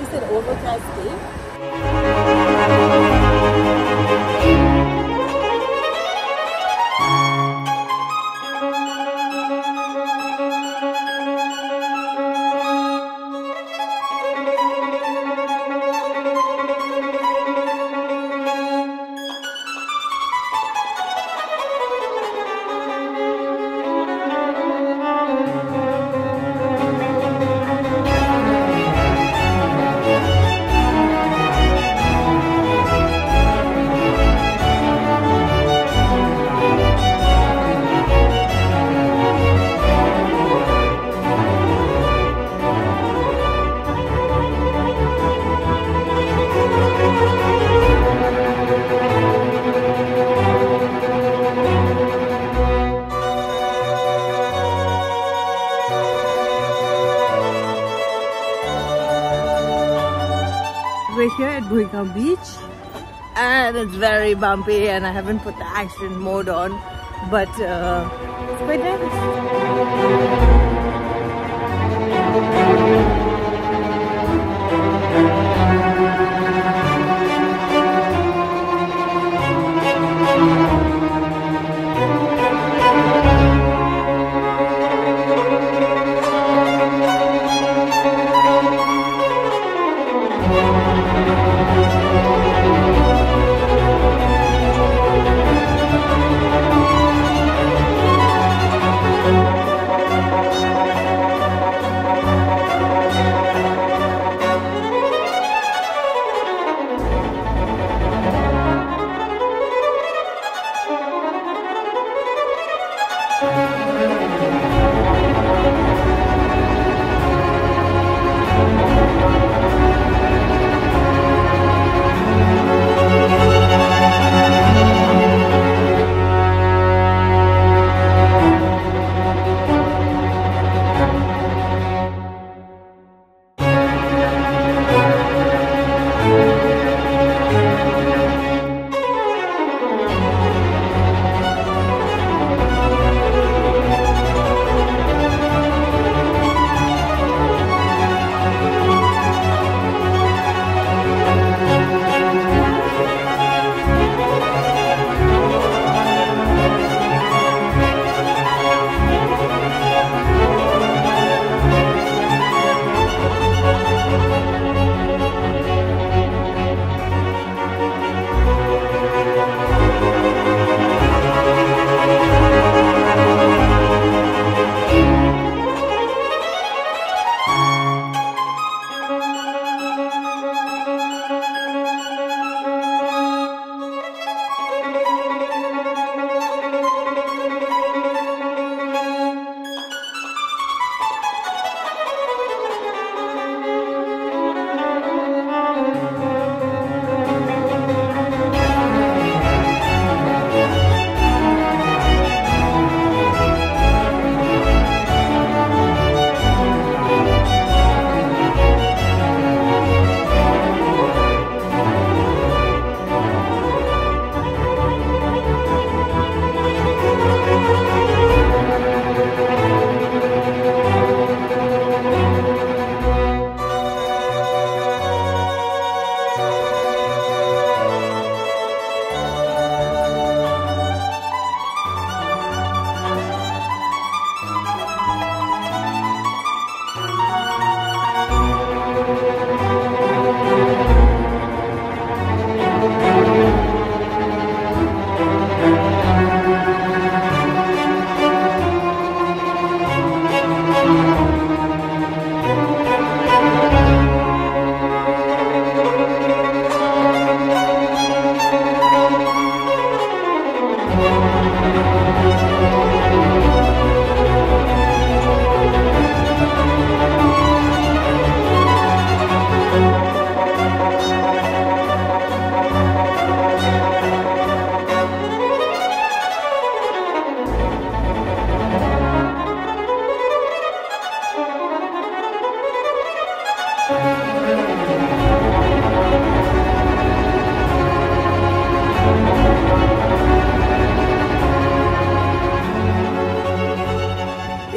nice and overcast day. We're here at Buikam Beach and it's very bumpy and I haven't put the action mode on, but it's quite nice.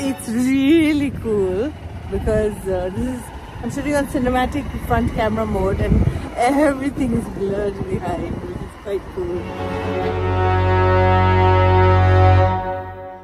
It's really cool because this is I'm shooting on cinematic front camera mode and everything is blurred behind, which is quite cool.